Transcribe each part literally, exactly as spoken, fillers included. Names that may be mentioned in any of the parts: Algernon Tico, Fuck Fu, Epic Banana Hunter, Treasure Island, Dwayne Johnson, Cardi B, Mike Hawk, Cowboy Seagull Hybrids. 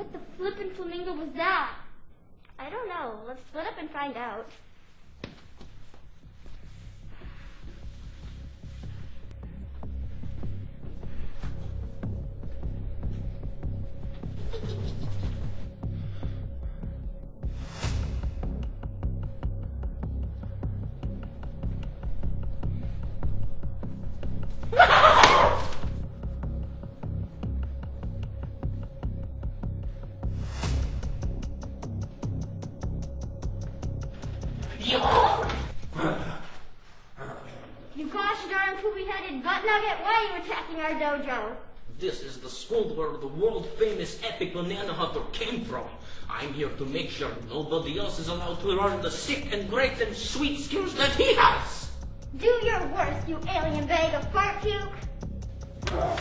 What the flippin' flamingo was that? I don't know. Let's split up and find out. Dojo. This is the school where the world-famous Epic Banana Hunter came from. I'm here to make sure nobody else is allowed to learn the sick and great and sweet skills that he has. Do your worst, you alien bag of fart puke. Uh.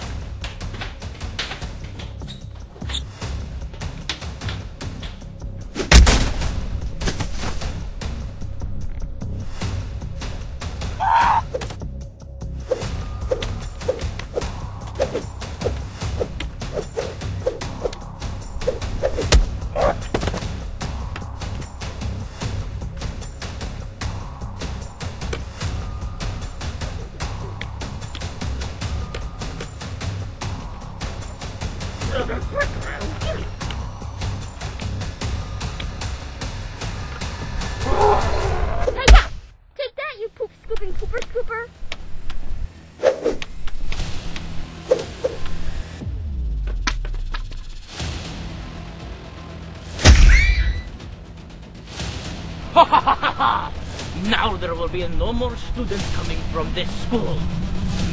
Now there will be no more students coming from this school.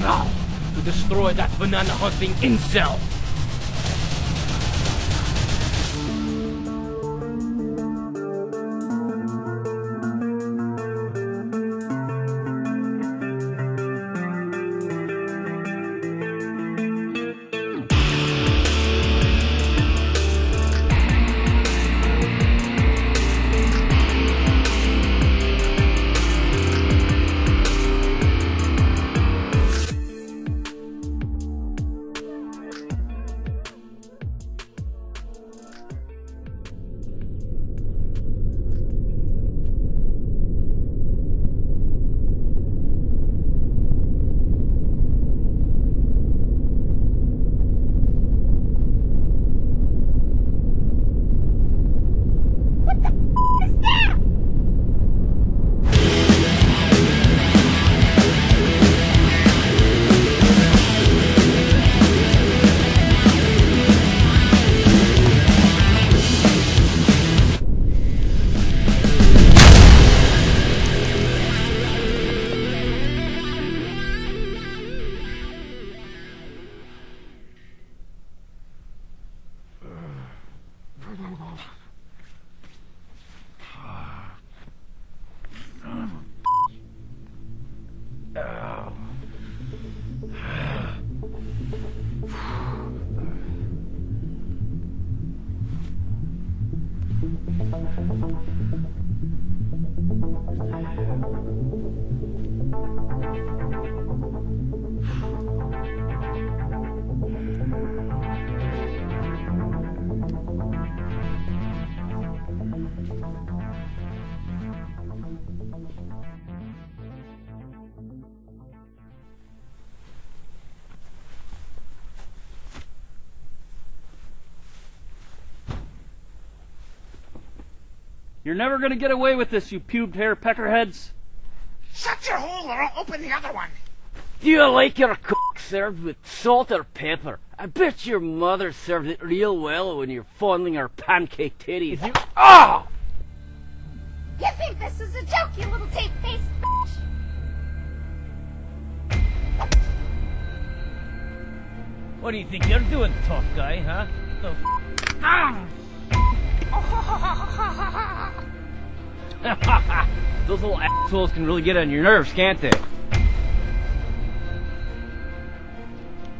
Now, to destroy that banana hunting incel. You're never gonna get away with this, you pubed hair peckerheads. Shut your hole or I'll open the other one. Do you like your cock served with salt or pepper? I bet your mother served it real well when you're fondling her pancake titties. You ah! Oh! You think this is a joke, you little tape-faced bitch? What do you think you're doing, tough guy, huh? The f ah! Those little assholes can really get on your nerves, can't they?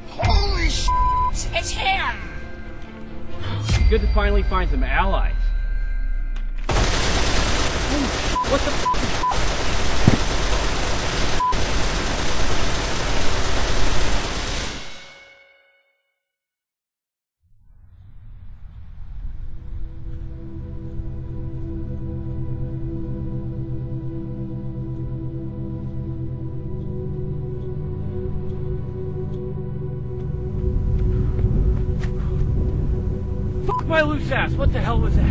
Holy shit! It's him! Good to finally find some allies. What the f***? my loose ass. What the hell was that?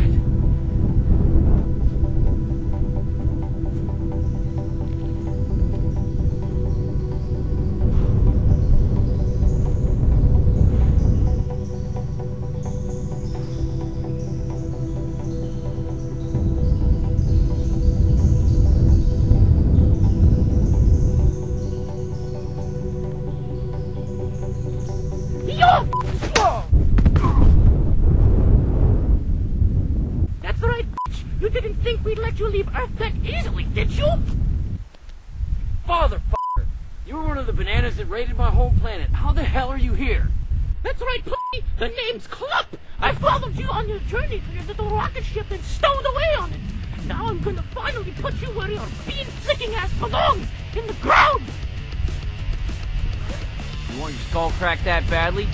That badly.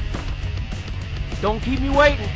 Don't keep me waiting.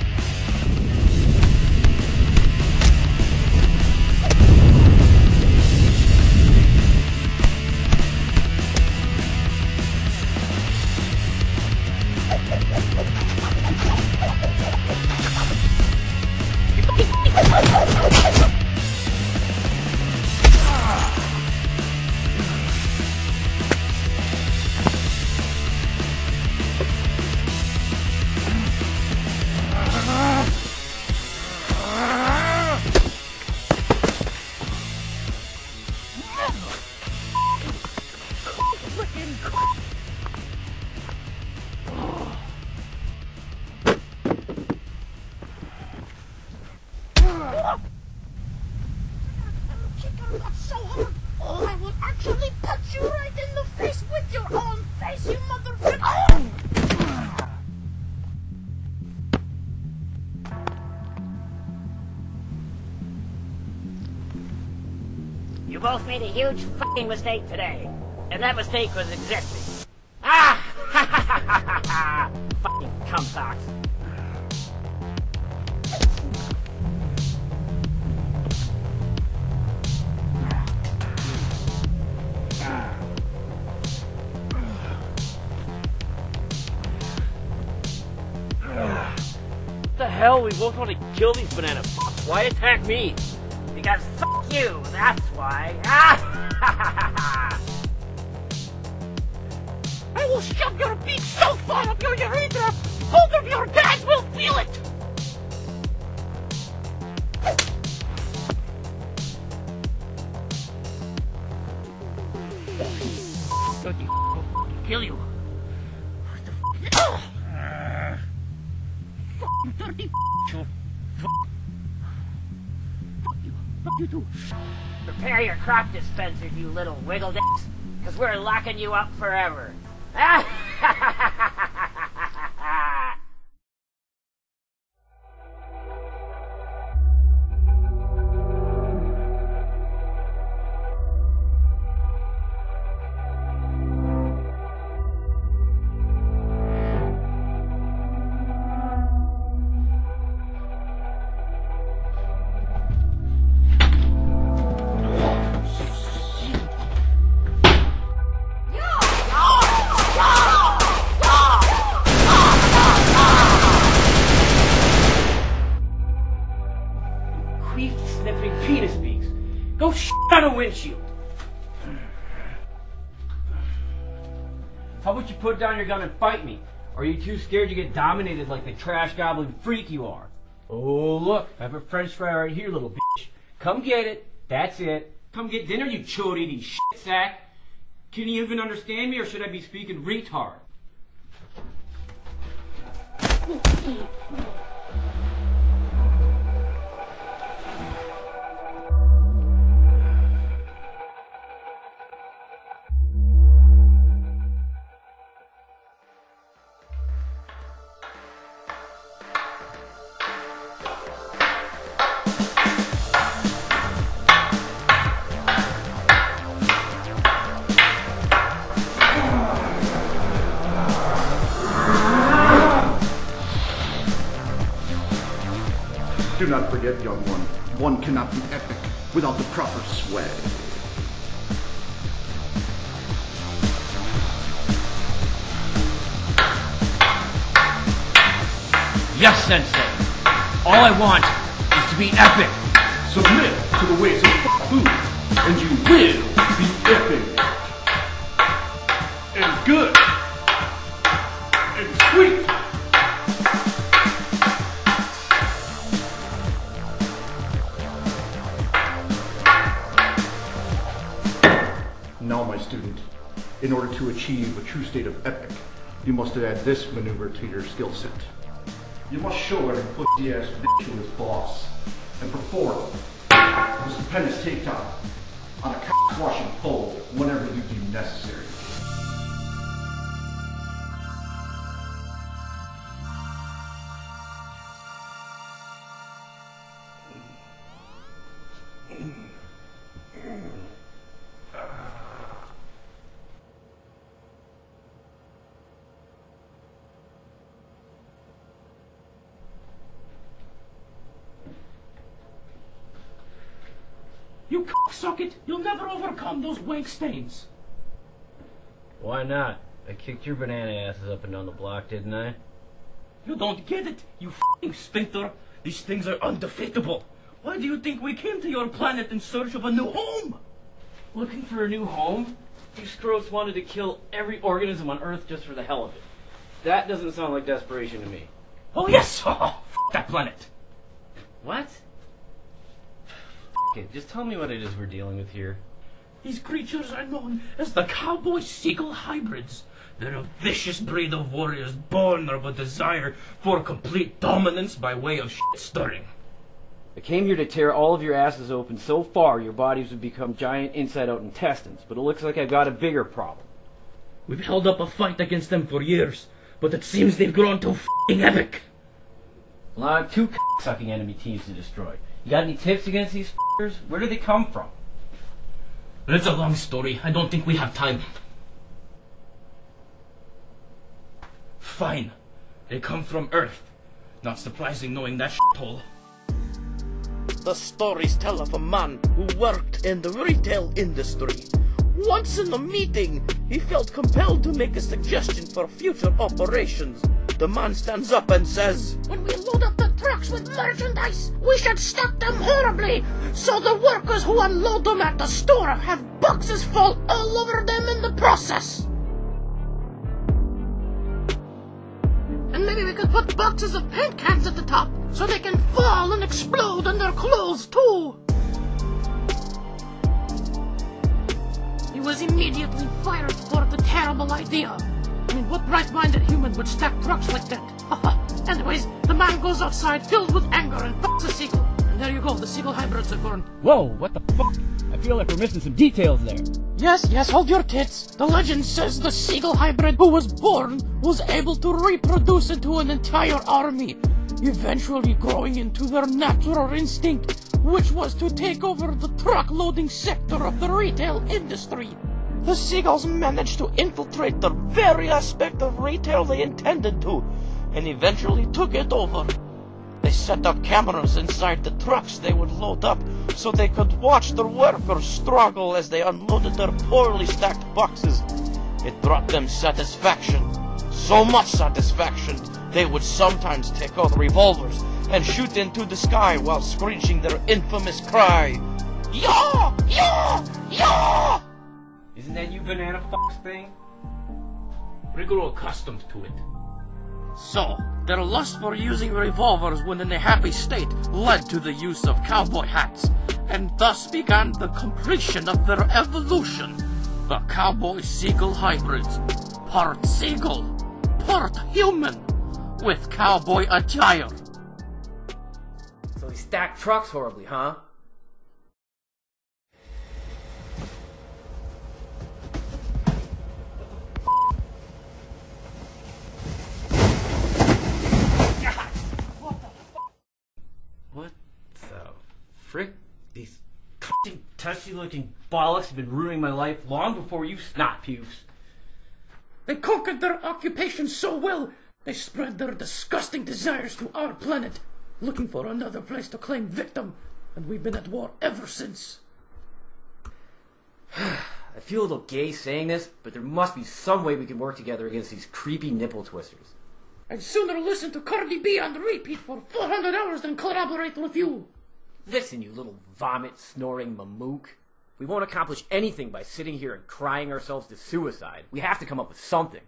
Both made a huge fucking mistake today, and that mistake was existing. Ah! Ha ha ha ha ha ha! Fucking cum socks. What the hell? We both want to kill these banana fucks. Why attack me? Because fuck you, that's why. Ah! I will shove your beak so far up your urethra, both of your dads will feel it! Don't you I'll fucking kill you. What the fuck? Oh. Uh, fucking dirty f***. You do. Prepare your crop dispenser, you little wiggle dicks, because we're locking you up forever. Put down your gun and fight me. Or are you too scared to get dominated like the trash goblin freak you are? Oh, look, I have a french fry right here, little bitch. Come get it. That's it. Come get dinner, you chody shit sack. Can you even understand me, or should I be speaking retard? Do not forget, young one, one cannot be epic without the proper sway. Yes, Sensei! All I want is to be epic. Submit to the ways of Fuck Fu, and you will be epic. And good. And sweet. Now, my student, in order to achieve a true state of epic, you must add this maneuver to your skill set. You must show every pussy-ass bitch who is boss and perform this stupendous takedown on a cock-washing fold whenever you deem necessary. You cocksucket! You'll never overcome those wank stains! Why not? I kicked your banana asses up and down the block, didn't I? You don't get it, you f***ing sphincter! These things are undefeatable! Why do you think we came to your planet in search of a new home? Looking for a new home? These scrotes wanted to kill every organism on Earth just for the hell of it. That doesn't sound like desperation to me. Oh yes! Oh, f*** that planet! What? Just tell me what it is we're dealing with here. These creatures are known as the Cowboy Seagull Hybrids. They're a vicious breed of warriors born of a desire for complete dominance by way of shit-stirring. I came here to tear all of your asses open so far your bodies would become giant inside-out intestines, but it looks like I've got a bigger problem. We've held up a fight against them for years, but it seems they've grown too f***ing epic. Well, I have two c***sucking enemy teams to destroy. You got any tips against these f***ers? Where do they come from? That's a long story. I don't think we have time. Fine. They come from Earth. Not surprising knowing that shithole. The stories tell of a man who worked in the retail industry. Once in a meeting, he felt compelled to make a suggestion for future operations. The man stands up and says, "When we load up the trucks with merchandise, we should stack them horribly, so the workers who unload them at the store have boxes fall all over them in the process. And maybe we could put boxes of paint cans at the top, so they can fall and explode in their clothes too." He was immediately fired for the terrible idea. I mean, what right-minded human would stack trucks like that? Anyways, the man goes outside filled with anger and fucks a seagull. And there you go, the seagull hybrids are born. Whoa, what the fuck? I feel like we're missing some details there. Yes, yes, hold your tits. The legend says the seagull hybrid who was born was able to reproduce into an entire army, eventually growing into their natural instinct, which was to take over the truck-loading sector of the retail industry. The seagulls managed to infiltrate the very aspect of retail they intended to, and eventually took it over. They set up cameras inside the trucks they would load up, so they could watch the workers struggle as they unloaded their poorly stacked boxes. It brought them satisfaction. So much satisfaction, they would sometimes take out revolvers and shoot into the sky while screeching their infamous cry, "Yaw! Yaw! Yaw!" Isn't that you banana fox thing? We grow accustomed to it. So, their lust for using revolvers when in a happy state led to the use of cowboy hats, and thus began the completion of their evolution. The Cowboy Seagull Hybrids. Part seagull, part human, with cowboy attire. So they stack trucks horribly, huh? Frick, these c***ing, testy-looking bollocks have been ruining my life long before you snot pubes. They conquered their occupation so well, they spread their disgusting desires to our planet, looking for another place to claim victim, and we've been at war ever since. I feel a little gay saying this, but there must be some way we can work together against these creepy nipple twisters. I'd sooner listen to Cardi B on the repeat for four hundred hours than collaborate with you. Listen, you little vomit-snoring mamook. We won't accomplish anything by sitting here and crying ourselves to suicide. We have to come up with something.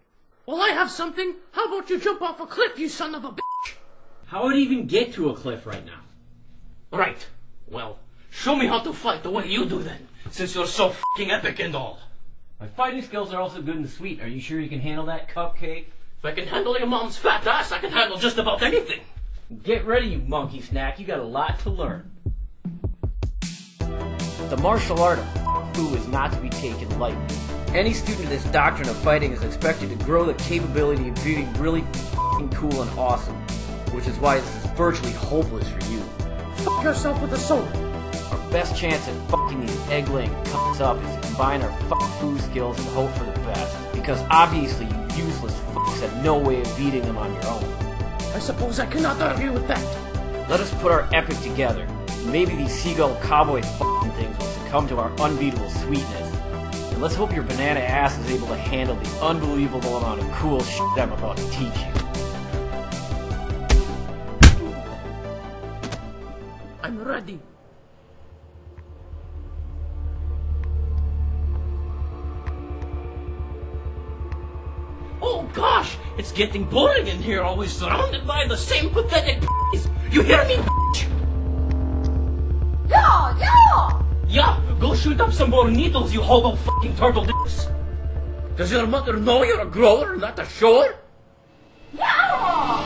Well, I have something. How about you jump off a cliff, you son of a bitch? How would I even get to a cliff right now? Right. Well, show me how to fight the way you do then, since you're so f***ing epic and all. My fighting skills are also good and sweet. Are you sure you can handle that, Cupcake? If I can handle your mom's fat ass, I can handle just about anything. Get ready, you monkey snack. You got a lot to learn. The martial art of Fuck Fu is not to be taken lightly. Any student of this doctrine of fighting is expected to grow the capability of being really f***ing cool and awesome, which is why this is virtually hopeless for you. Fuck yourself with a sword. Our best chance at fucking these egg-laying cunts up is to combine our Fuck Fu skills and hope for the best, because obviously you useless fucks have no way of beating them on your own. I suppose I cannot argue with that. Let us put our epic together. Maybe these seagull cowboy fucking things will succumb to our unbeatable sweetness. And let's hope your banana ass is able to handle the unbelievable amount of cool shit I'm about to teach you. I'm ready. Oh gosh, it's getting boring in here, always surrounded by the same pathetic p***s. You hear me, bitch? Yeah, yeah! Yeah, go shoot up some more needles, you hobo fucking turtle dicks. Does your mother know you're a grower, not a shower? Yeah!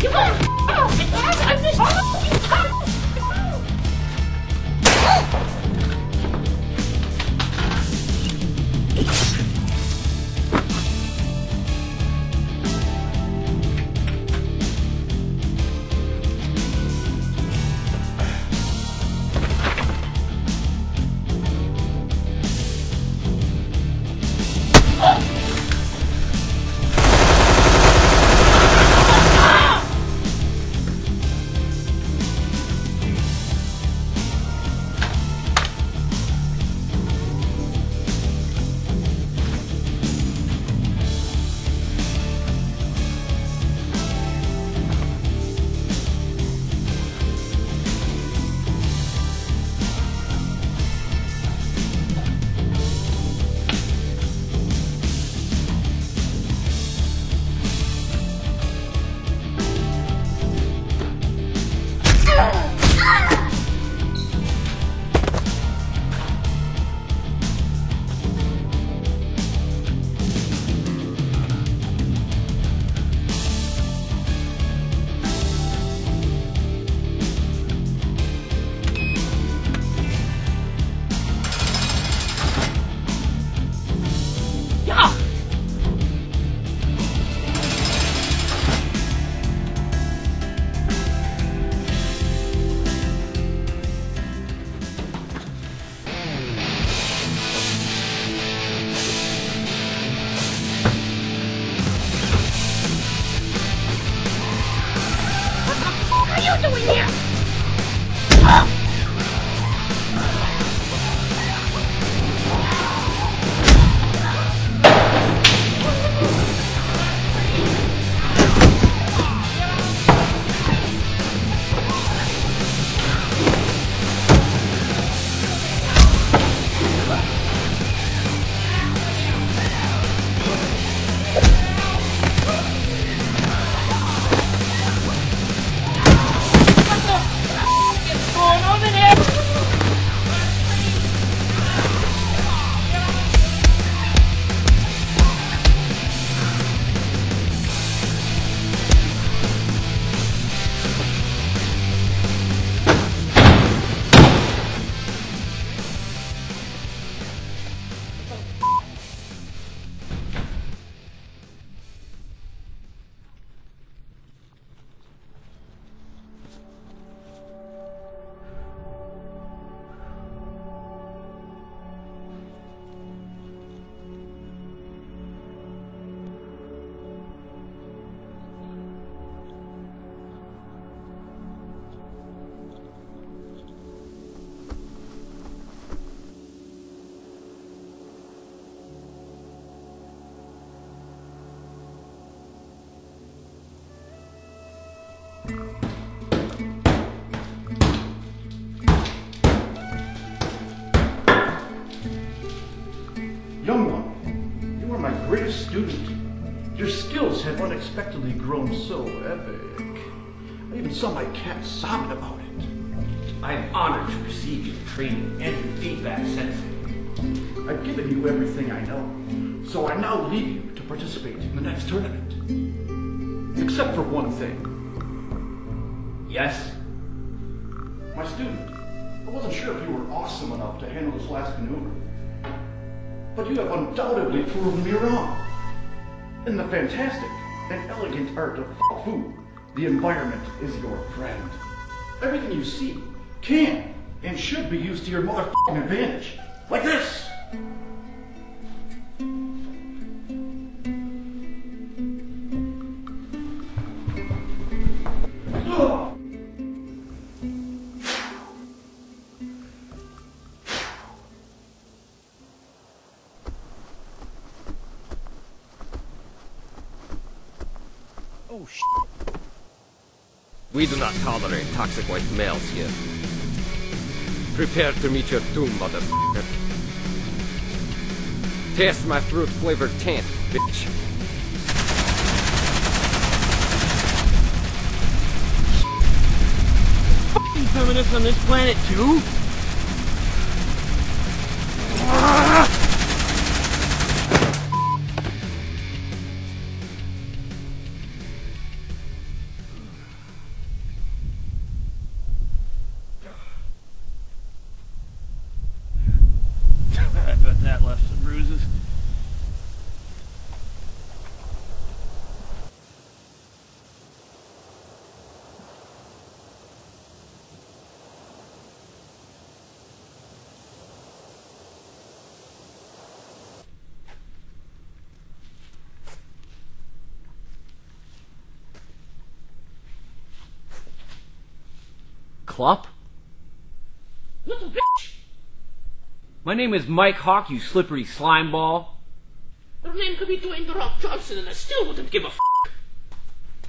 Give her! I missed her! Give her! Young one, you are my greatest student. Your skills have unexpectedly grown so epic. I even saw my cat sobbing about it. I am honored to receive your training and your feedback, Sensei. I've given you everything I know, so I now leave you to participate in the next tournament. Except for one thing. Yes? My student, I wasn't sure if you were awesome enough to handle this last maneuver, but you have undoubtedly proven me wrong. In the fantastic and elegant art of Fuck Fu, the environment is your friend. Everything you see can and should be used to your motherfucking advantage. Like this! Oh, shit. We do not tolerate toxic white males here. Prepare to meet your doom, motherfucker. Taste my fruit-flavored taint, bitch. Fucking feminists on this planet, too? Clop? Little bitch! My name is Mike Hawk, you slippery slime ball. Your name could be Dwayne "The Rock" Johnson and I still wouldn't give a f***.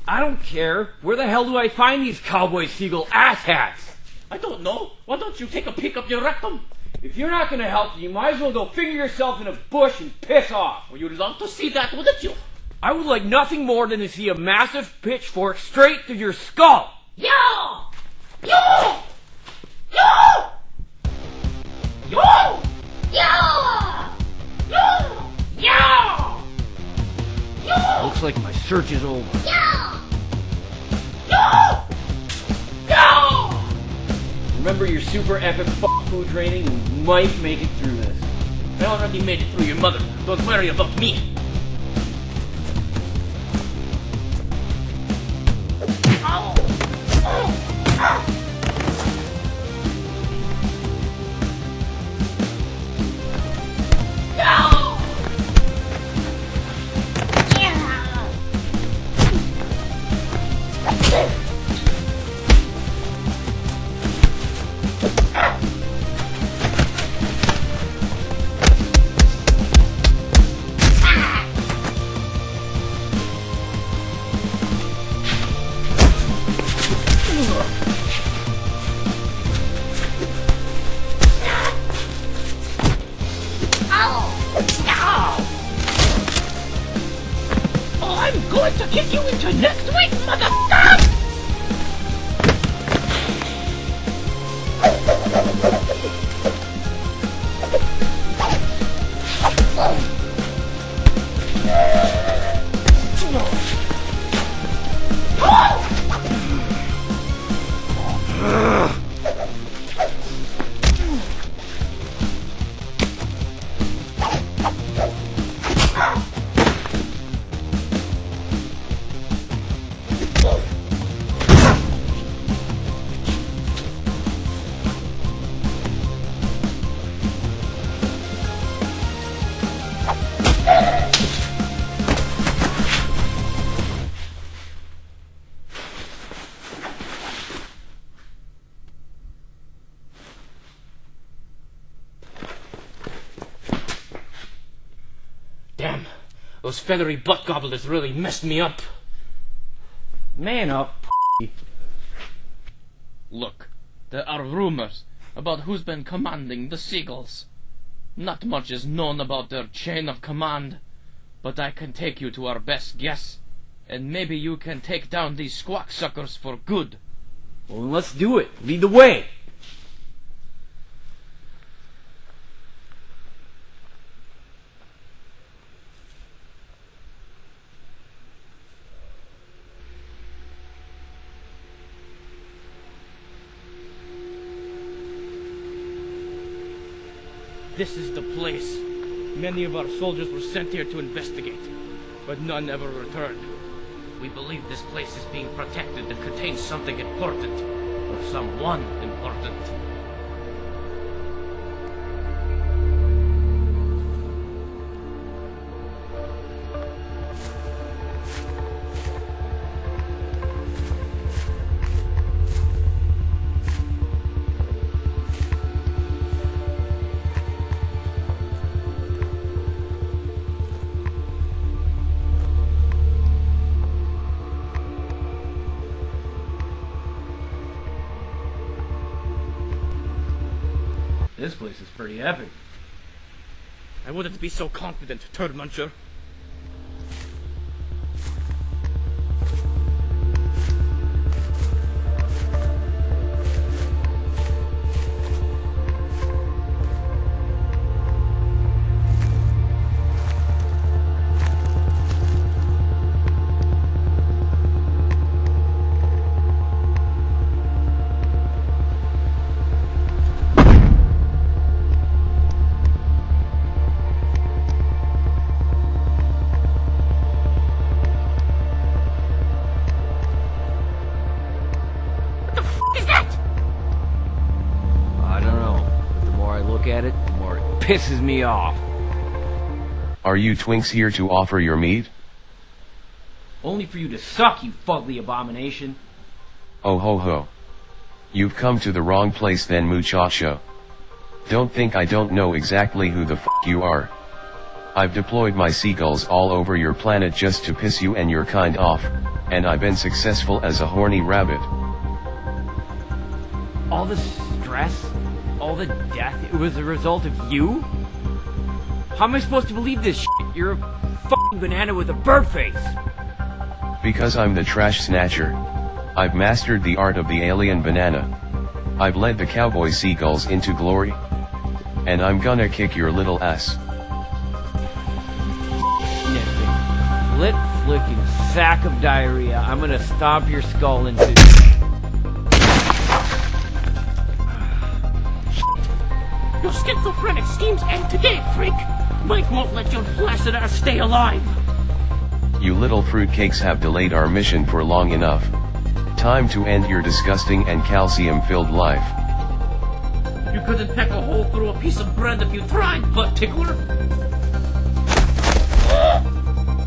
I don't care. Where the hell do I find these Cowboy Seagull asshats? I don't know. Why don't you take a peek up your rectum? If you're not gonna help, you might as well go finger yourself in a bush and piss off. Well, you'd love to see that, wouldn't you? I would like nothing more than to see a massive pitchfork straight through your skull. Yo! Yo! Yo! Yo! Yo! Yo! Yo! Yo! Looks like my search is over. Yo! Yo! Yo! Remember your super epic fuck food training, you might make it through this. I already made it through your mother. Don't worry about me. Going to kick you into next week, motherfucker! Those feathery butt gobblers really messed me up. Man up, p***y. Look, there are rumors about who's been commanding the seagulls. Not much is known about their chain of command, but I can take you to our best guess, and maybe you can take down these squawk suckers for good. Well, let's do it. Lead the way. This is the place. Many of our soldiers were sent here to investigate, but none ever returned. We believe this place is being protected and contains something important, or someone important. This place is pretty epic. I wouldn't be so confident, Turd Muncher. At it, the more it pisses me off. Are you twinks here to offer your meat? Only for you to suck, you fugly abomination. Oh ho ho. You've come to the wrong place then, muchacho. Don't think I don't know exactly who the f*** you are. I've deployed my seagulls all over your planet just to piss you and your kind off, and I've been successful as a horny rabbit. All the stress? All the death, it was a result of you? How am I supposed to believe this shit? You're a fucking banana with a bird face! Because I'm the trash snatcher. I've mastered the art of the alien banana. I've led the cowboy seagulls into glory. And I'm gonna kick your little ass. Sniffing. Lip flicking sack of diarrhea. I'm gonna stomp your skull into... Your schizophrenic schemes end today, freak! Mike won't let your flaccid ass stay alive! You little fruitcakes have delayed our mission for long enough. Time to end your disgusting and calcium-filled life. You couldn't peck a hole through a piece of bread if you tried, butt tickler!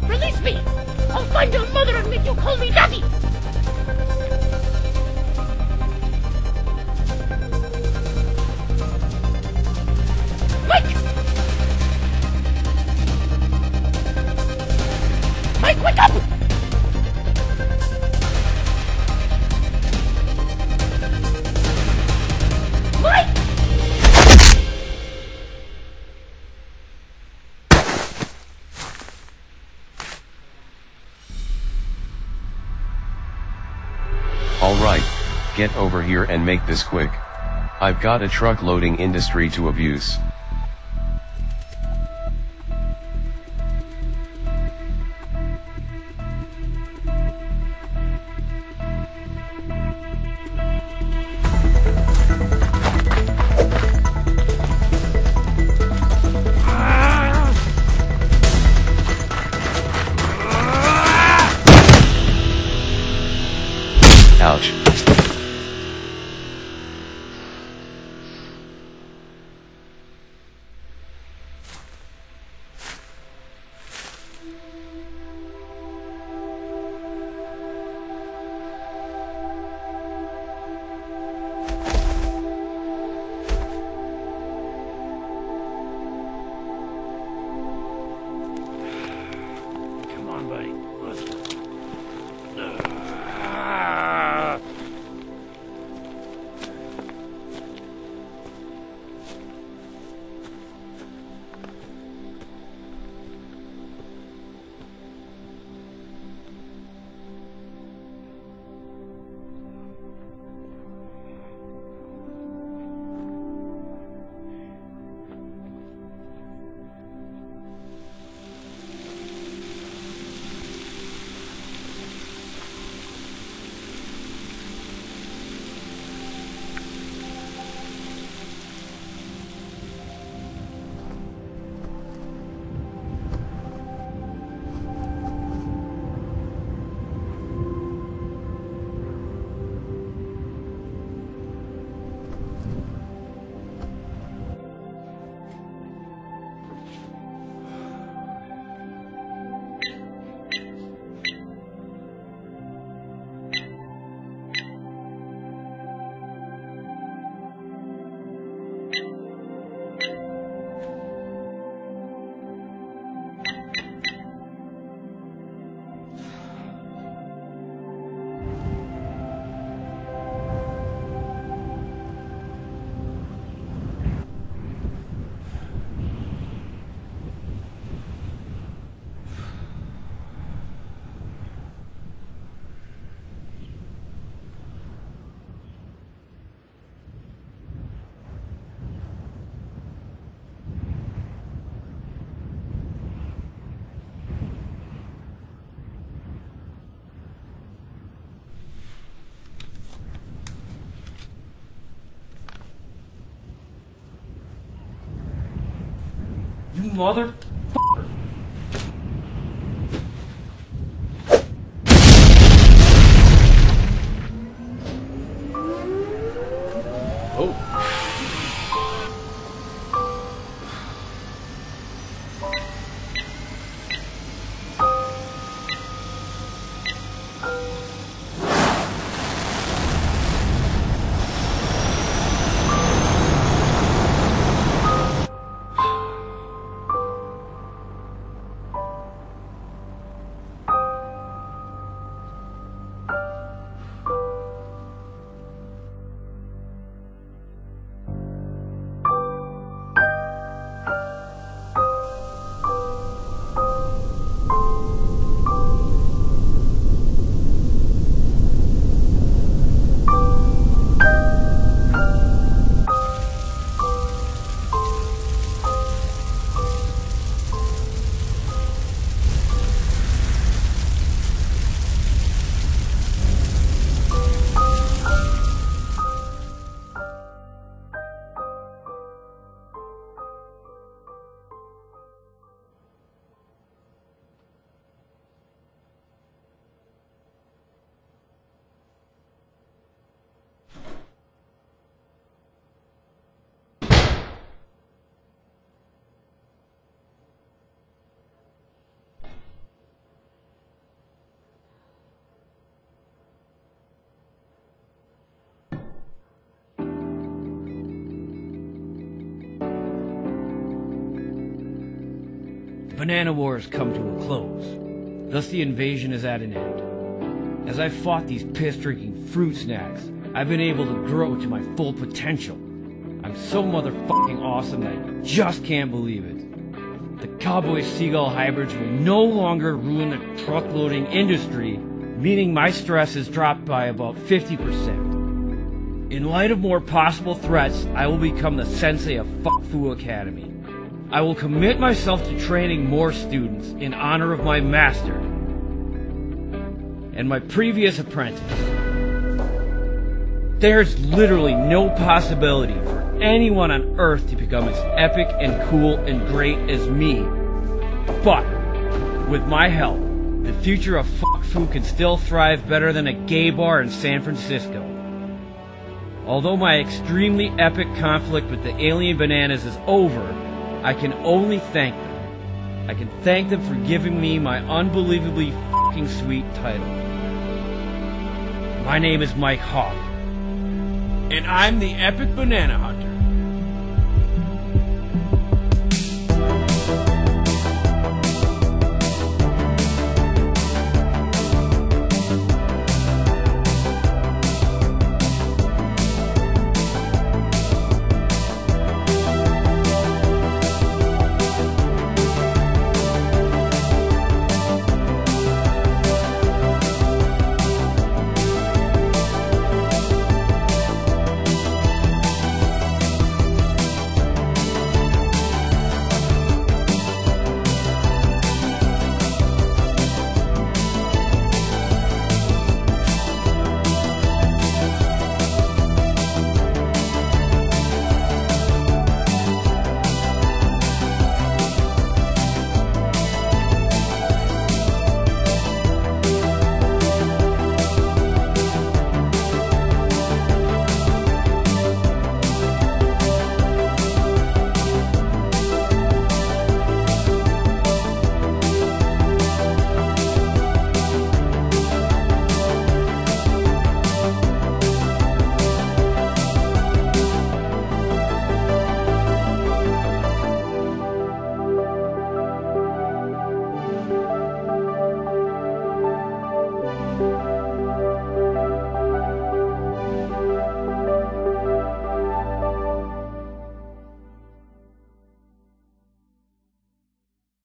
Release me! I'll find your mother and make you call me daddy! Wake up! Mike! All right, get over here and make this quick. I've got a truck loading industry to abuse. Ouch. Come on, buddy. Let's... Uh... mother. Banana wars come to a close, thus the invasion is at an end. As I've fought these piss-drinking fruit snacks, I've been able to grow to my full potential. I'm so motherfucking awesome that I just can't believe it. The Cowboy Seagull Hybrids will no longer ruin the truck-loading industry, meaning my stress has dropped by about fifty percent. In light of more possible threats, I will become the sensei of Fuck Fu Academy. I will commit myself to training more students in honor of my master and my previous apprentice. There's literally no possibility for anyone on earth to become as epic and cool and great as me. But with my help, the future of Fuck Fu can still thrive better than a gay bar in San Francisco. Although my extremely epic conflict with the alien bananas is over, I can only thank them. I can thank them for giving me my unbelievably fucking sweet title. My name is Mike Hawk, and I'm the Epic Banana Hunter.